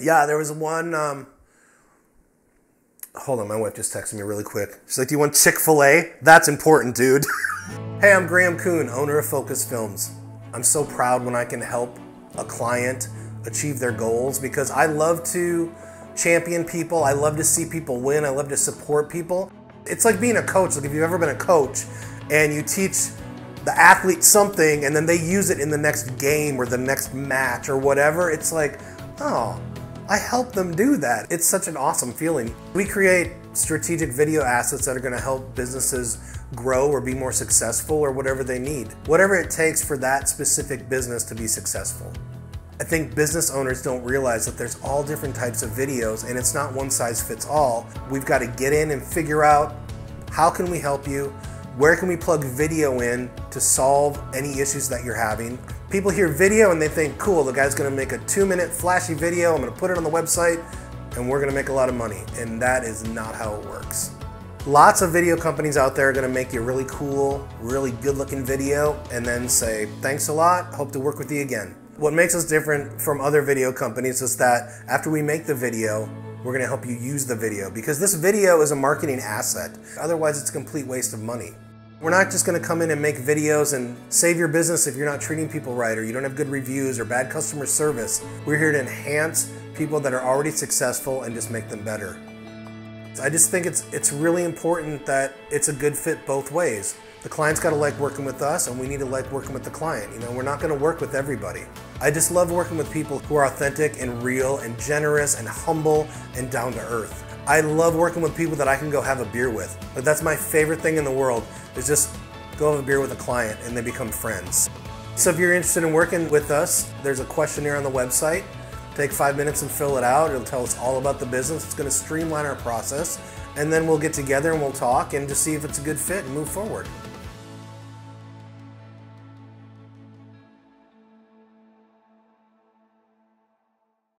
Yeah, there was one, hold on, my wife just texted me really quick. She's like, do you want Chick-fil-A? That's important, dude. Hey, I'm Graham Kuhn, owner of Focus Films. I'm so proud when I can help a client achieve their goals because I love to champion people. I love to see people win. I love to support people. It's like being a coach. Like if you've ever been a coach and you teach the athlete something and then they use it in the next game or the next match or whatever, it's like, oh, I helped them do that. It's such an awesome feeling. We create strategic video assets that are gonna help businesses grow or be more successful or whatever they need. Whatever it takes for that specific business to be successful. I think business owners don't realize that there's all different types of videos and it's not one size fits all. We've gotta get in and figure out how can we help you? Where can we plug video in to solve any issues that you're having? People hear video and they think, cool, the guy's gonna make a 2-minute flashy video, I'm gonna put it on the website, and we're gonna make a lot of money. And that is not how it works. Lots of video companies out there are gonna make you a really cool, really good looking video, and then say, thanks a lot, hope to work with you again. What makes us different from other video companies is that after we make the video, we're gonna help you use the video because this video is a marketing asset. Otherwise, it's a complete waste of money. We're not just gonna come in and make videos and save your business if you're not treating people right or you don't have good reviews or bad customer service. We're here to enhance people that are already successful and just make them better. I just think it's really important that it's a good fit both ways. The client's gotta like working with us and we need to like working with the client. You know, we're not gonna work with everybody. I just love working with people who are authentic and real and generous and humble and down to earth. I love working with people that I can go have a beer with. But that's my favorite thing in the world, is just go have a beer with a client and they become friends. So if you're interested in working with us, there's a questionnaire on the website. Take 5 minutes and fill it out. It'll tell us all about the business. It's gonna streamline our process. And then we'll get together and we'll talk and just see if it's a good fit and move forward.